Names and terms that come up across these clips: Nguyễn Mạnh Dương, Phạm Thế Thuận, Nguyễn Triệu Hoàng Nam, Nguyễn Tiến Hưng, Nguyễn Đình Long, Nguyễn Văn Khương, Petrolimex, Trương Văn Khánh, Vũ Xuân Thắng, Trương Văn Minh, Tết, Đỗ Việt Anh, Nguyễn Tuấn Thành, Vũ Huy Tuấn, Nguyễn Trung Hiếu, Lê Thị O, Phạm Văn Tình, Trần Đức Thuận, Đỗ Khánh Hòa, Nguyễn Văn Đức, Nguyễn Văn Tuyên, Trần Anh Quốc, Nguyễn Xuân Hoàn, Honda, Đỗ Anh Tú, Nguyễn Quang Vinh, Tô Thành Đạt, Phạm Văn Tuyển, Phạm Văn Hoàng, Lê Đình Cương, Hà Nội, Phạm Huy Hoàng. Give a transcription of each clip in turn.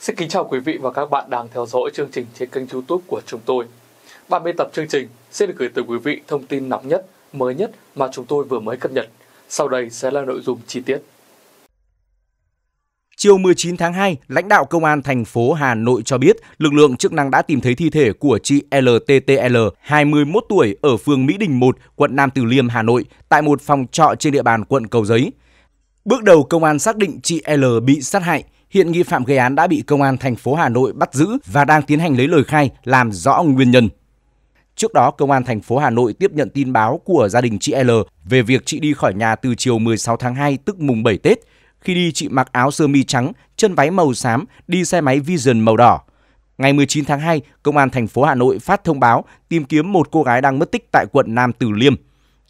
Xin kính chào quý vị và các bạn đang theo dõi chương trình trên kênh YouTube của chúng tôi. Bản biên tập chương trình sẽ được gửi tới quý vị thông tin nóng nhất, mới nhất mà chúng tôi vừa mới cập nhật. Sau đây sẽ là nội dung chi tiết. Chiều 19 tháng 2, lãnh đạo Công an thành phố Hà Nội cho biết lực lượng chức năng đã tìm thấy thi thể của chị LTTL, 21 tuổi, ở phường Mỹ Đình 1, quận Nam Từ Liêm, Hà Nội, tại một phòng trọ trên địa bàn quận Cầu Giấy. Bước đầu, công an xác định chị L bị sát hại. Hiện nghi phạm gây án đã bị Công an thành phố Hà Nội bắt giữ và đang tiến hành lấy lời khai làm rõ nguyên nhân. Trước đó, Công an thành phố Hà Nội tiếp nhận tin báo của gia đình chị L về việc chị đi khỏi nhà từ chiều 16 tháng 2, tức mùng 7 Tết. Khi đi, chị mặc áo sơ mi trắng, chân váy màu xám, đi xe máy Vision màu đỏ. Ngày 19 tháng 2, Công an thành phố Hà Nội phát thông báo tìm kiếm một cô gái đang mất tích tại quận Nam Từ Liêm.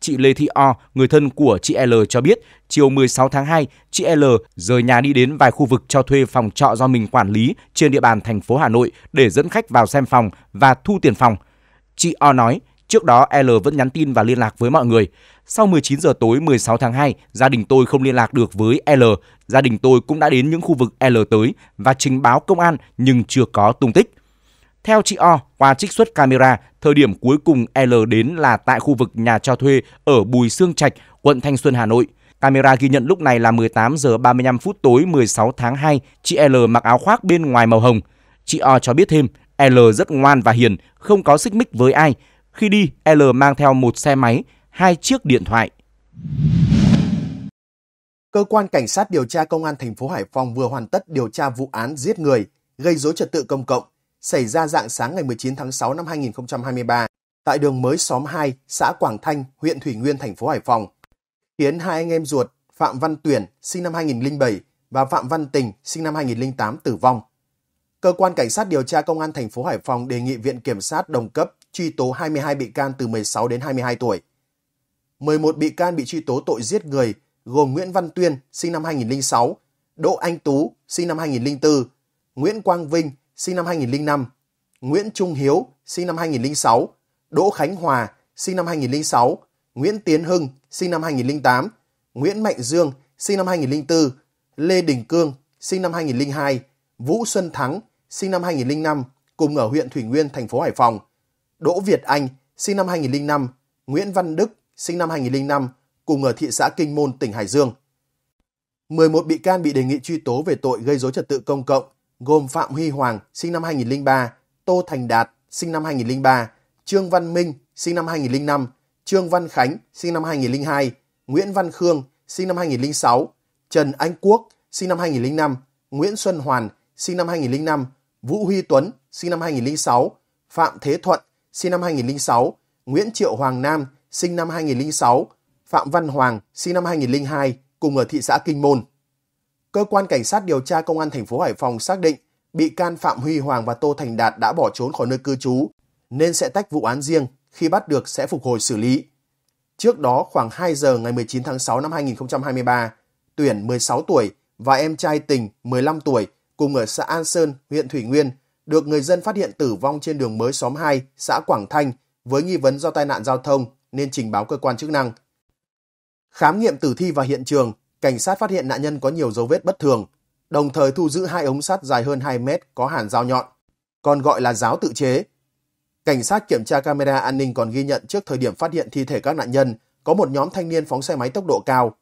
Chị Lê Thị O, người thân của chị L cho biết, chiều 16 tháng 2, chị L rời nhà đi đến vài khu vực cho thuê phòng trọ do mình quản lý trên địa bàn thành phố Hà Nội để dẫn khách vào xem phòng và thu tiền phòng. Chị O nói, trước đó L vẫn nhắn tin và liên lạc với mọi người. Sau 19 giờ tối 16 tháng 2, gia đình tôi không liên lạc được với L. Gia đình tôi cũng đã đến những khu vực L tới và trình báo công an nhưng chưa có tung tích. Theo chị O, qua trích xuất camera, thời điểm cuối cùng L đến là tại khu vực nhà cho thuê ở Bùi Xương Trạch, quận Thanh Xuân, Hà Nội. Camera ghi nhận lúc này là 18 giờ 35 phút tối 16 tháng 2, chị L mặc áo khoác bên ngoài màu hồng. Chị O cho biết thêm, L rất ngoan và hiền, không có xích mích với ai. Khi đi, L mang theo một xe máy, 2 chiếc điện thoại. Cơ quan Cảnh sát điều tra Công an thành phố Hải Phòng vừa hoàn tất điều tra vụ án giết người, gây rối trật tự công cộng, xảy ra rạng sáng ngày 19 tháng 6 năm 2023 tại đường Mới xóm 2, xã Quảng Thanh, huyện Thủy Nguyên, thành phố Hải Phòng, khiến hai anh em ruột Phạm Văn Tuyển sinh năm 2007 và Phạm Văn Tình sinh năm 2008 tử vong. Cơ quan Cảnh sát điều tra Công an thành phố Hải Phòng đề nghị Viện Kiểm sát đồng cấp truy tố 22 bị can từ 16 đến 22 tuổi. 11 bị can bị truy tố tội giết người gồm Nguyễn Văn Tuyên sinh năm 2006, Đỗ Anh Tú sinh năm 2004, Nguyễn Quang Vinh sinh năm 2005, Nguyễn Trung Hiếu sinh năm 2006, Đỗ Khánh Hòa sinh năm 2006, Nguyễn Tiến Hưng sinh năm 2008, Nguyễn Mạnh Dương sinh năm 2004, Lê Đình Cương sinh năm 2002, Vũ Xuân Thắng sinh năm 2005 cùng ở huyện Thủy Nguyên, thành phố Hải Phòng, Đỗ Việt Anh sinh năm 2005, Nguyễn Văn Đức sinh năm 2005 cùng ở thị xã Kinh Môn, tỉnh Hải Dương. 11 bị can bị đề nghị truy tố về tội gây rối trật tự công cộng gồm Phạm Huy Hoàng sinh năm 2003, Tô Thành Đạt sinh năm 2003, Trương Văn Minh sinh năm 2005, Trương Văn Khánh sinh năm 2002, Nguyễn Văn Khương sinh năm 2006, Trần Anh Quốc sinh năm 2005, Nguyễn Xuân Hoàn sinh năm 2005, Vũ Huy Tuấn sinh năm 2006, Phạm Thế Thuận sinh năm 2006, Nguyễn Triệu Hoàng Nam sinh năm 2006, Phạm Văn Hoàng sinh năm 2002 cùng ở thị xã Kinh Môn. Cơ quan Cảnh sát điều tra Công an thành phố Hải Phòng xác định bị can Phạm Huy Hoàng và Tô Thành Đạt đã bỏ trốn khỏi nơi cư trú nên sẽ tách vụ án riêng, khi bắt được sẽ phục hồi xử lý. Trước đó khoảng 2 giờ ngày 19 tháng 6 năm 2023, Tuyển 16 tuổi và em trai Tình 15 tuổi cùng ở xã An Sơn, huyện Thủy Nguyên được người dân phát hiện tử vong trên đường Mới xóm 2, xã Quảng Thanh với nghi vấn do tai nạn giao thông nên trình báo cơ quan chức năng. Khám nghiệm tử thi và hiện trường, cảnh sát phát hiện nạn nhân có nhiều dấu vết bất thường, đồng thời thu giữ 2 ống sắt dài hơn 2 mét có hàn dao nhọn, còn gọi là giáo tự chế. Cảnh sát kiểm tra camera an ninh còn ghi nhận trước thời điểm phát hiện thi thể các nạn nhân có một nhóm thanh niên phóng xe máy tốc độ cao.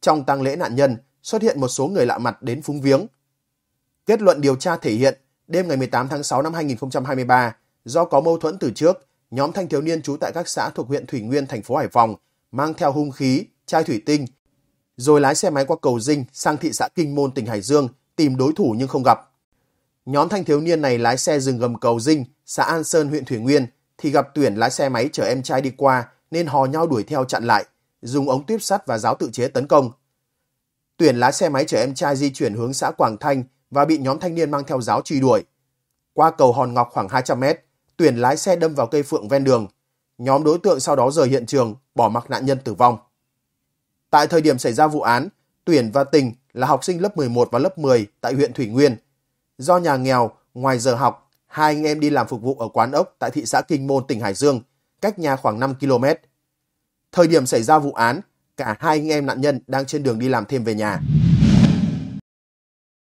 Trong tang lễ nạn nhân xuất hiện một số người lạ mặt đến phúng viếng. Kết luận điều tra thể hiện đêm ngày 18 tháng 6 năm 2023, do có mâu thuẫn từ trước, nhóm thanh thiếu niên trú tại các xã thuộc huyện Thủy Nguyên, thành phố Hải Phòng mang theo hung khí, chai thủy tinh, rồi lái xe máy qua cầu Dinh sang thị xã Kinh Môn, tỉnh Hải Dương tìm đối thủ nhưng không gặp. Nhóm thanh thiếu niên này lái xe dừng gầm cầu Dinh, xã An Sơn, huyện Thủy Nguyên thì gặp Tuyển lái xe máy chở em trai đi qua nên hò nhau đuổi theo chặn lại, dùng ống tuyếp sắt và giáo tự chế tấn công. Tuyển lái xe máy chở em trai di chuyển hướng xã Quảng Thanh và bị nhóm thanh niên mang theo giáo truy đuổi. Qua cầu Hòn Ngọc khoảng 200 m, Tuyển lái xe đâm vào cây phượng ven đường. Nhóm đối tượng sau đó rời hiện trường, bỏ mặc nạn nhân tử vong. Tại thời điểm xảy ra vụ án, Tuyển và Tình là học sinh lớp 11 và lớp 10 tại huyện Thủy Nguyên. Do nhà nghèo, ngoài giờ học, hai anh em đi làm phục vụ ở quán ốc tại thị xã Kinh Môn, tỉnh Hải Dương, cách nhà khoảng 5 km. Thời điểm xảy ra vụ án, cả hai anh em nạn nhân đang trên đường đi làm thêm về nhà.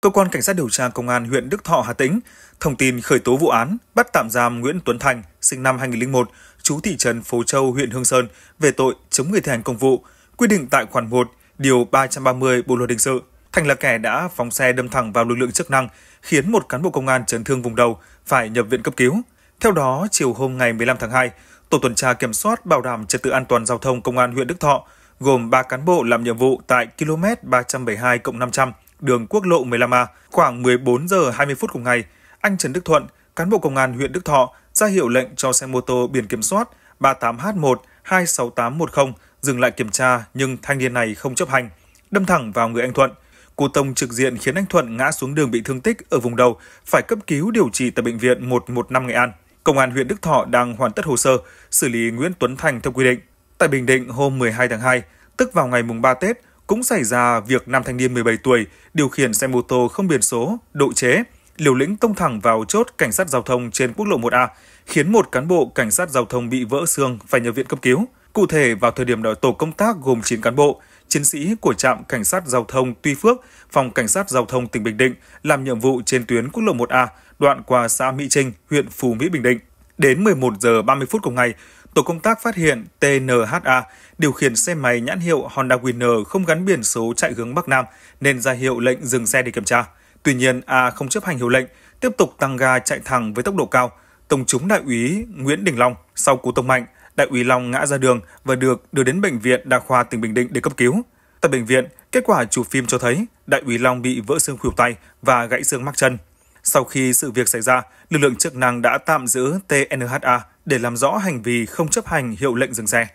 Cơ quan Cảnh sát điều tra Công an huyện Đức Thọ, Hà Tĩnh thông tin khởi tố vụ án, bắt tạm giam Nguyễn Tuấn Thành, sinh năm 2001, trú thị trấn Phố Châu, huyện Hương Sơn về tội chống người thi hành công vụ, quy định tại khoản 1, điều 330 Bộ luật hình sự. Thành là kẻ đã phóng xe đâm thẳng vào lực lượng chức năng, khiến một cán bộ công an chấn thương vùng đầu phải nhập viện cấp cứu. Theo đó, chiều hôm ngày 15 tháng 2, tổ tuần tra kiểm soát bảo đảm trật tự an toàn giao thông Công an huyện Đức Thọ gồm 3 cán bộ làm nhiệm vụ tại km 372+500 đường quốc lộ 15A. Khoảng 14 giờ 20 phút cùng ngày, anh Trần Đức Thuận, cán bộ Công an huyện Đức Thọ ra hiệu lệnh cho xe mô tô biển kiểm soát 38H1-26810 dừng lại kiểm tra, nhưng thanh niên này không chấp hành, đâm thẳng vào người anh Thuận. Cú tông trực diện khiến anh Thuận ngã xuống đường bị thương tích ở vùng đầu, phải cấp cứu điều trị tại bệnh viện 115 Nghệ An. Công an huyện Đức Thọ đang hoàn tất hồ sơ, xử lý Nguyễn Tuấn Thành theo quy định. Tại Bình Định, hôm 12 tháng 2, tức vào ngày mùng 3 Tết, cũng xảy ra việc nam thanh niên 17 tuổi điều khiển xe mô tô không biển số, độ chế, liều lĩnh tông thẳng vào chốt cảnh sát giao thông trên quốc lộ 1A, khiến một cán bộ cảnh sát giao thông bị vỡ xương phải nhập viện cấp cứu. Cụ thể, vào thời điểm đó, tổ công tác gồm 9 cán bộ, chiến sĩ của trạm cảnh sát giao thông Tuy Phước, phòng cảnh sát giao thông tỉnh Bình Định làm nhiệm vụ trên tuyến quốc lộ 1A, đoạn qua xã Mỹ Trinh, huyện Phú Mỹ, Bình Định. Đến 11 giờ 30 phút cùng ngày, tổ công tác phát hiện TNHA điều khiển xe máy nhãn hiệu Honda Winner không gắn biển số chạy hướng Bắc Nam nên ra hiệu lệnh dừng xe để kiểm tra. Tuy nhiên, A không chấp hành hiệu lệnh, tiếp tục tăng ga chạy thẳng với tốc độ cao, tông trúng đại úy Nguyễn Đình Long. Sau cú tông mạnh, đại úy Long ngã ra đường và được đưa đến bệnh viện Đa khoa tỉnh Bình Định để cấp cứu. Tại bệnh viện, kết quả chụp phim cho thấy đại úy Long bị vỡ xương khuỷu tay và gãy xương mắc chân. Sau khi sự việc xảy ra, lực lượng chức năng đã tạm giữ TNHA để làm rõ hành vi không chấp hành hiệu lệnh dừng xe.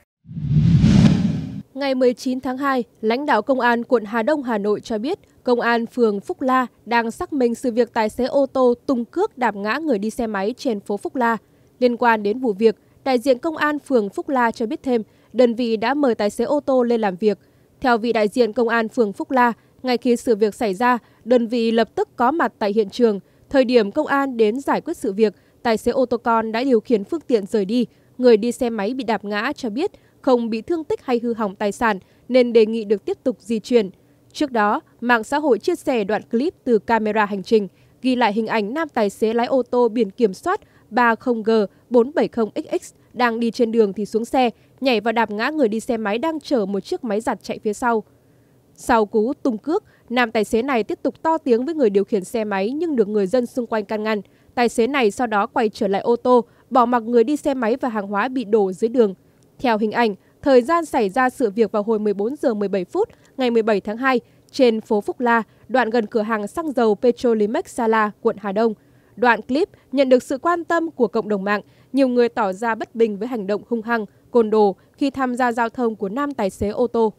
Ngày 19 tháng 2, lãnh đạo Công an quận Hà Đông, Hà Nội cho biết, Công an phường Phúc La đang xác minh sự việc tài xế ô tô tung cước đạp ngã người đi xe máy trên phố Phúc La. Liên quan đến vụ việc, đại diện Công an phường Phúc La cho biết thêm, đơn vị đã mời tài xế ô tô lên làm việc. Theo vị đại diện Công an phường Phúc La, ngay khi sự việc xảy ra, đơn vị lập tức có mặt tại hiện trường. Thời điểm công an đến giải quyết sự việc, tài xế ô tô con đã điều khiển phương tiện rời đi. Người đi xe máy bị đạp ngã cho biết không bị thương tích hay hư hỏng tài sản nên đề nghị được tiếp tục di chuyển. Trước đó, mạng xã hội chia sẻ đoạn clip từ camera hành trình ghi lại hình ảnh nam tài xế lái ô tô biển kiểm soát 30G470XX đang đi trên đường thì xuống xe, nhảy vào đạp ngã người đi xe máy đang chở một chiếc máy giặt chạy phía sau. Sau cú tung cước, nam tài xế này tiếp tục to tiếng với người điều khiển xe máy nhưng được người dân xung quanh can ngăn. Tài xế này sau đó quay trở lại ô tô, bỏ mặc người đi xe máy và hàng hóa bị đổ dưới đường. Theo hình ảnh, thời gian xảy ra sự việc vào hồi 14 giờ 17 phút ngày 17 tháng 2 trên phố Phúc La, đoạn gần cửa hàng xăng dầu Petrolimex Sala, quận Hà Đông. Đoạn clip nhận được sự quan tâm của cộng đồng mạng, nhiều người tỏ ra bất bình với hành động hung hăng, côn đồ khi tham gia giao thông của nam tài xế ô tô.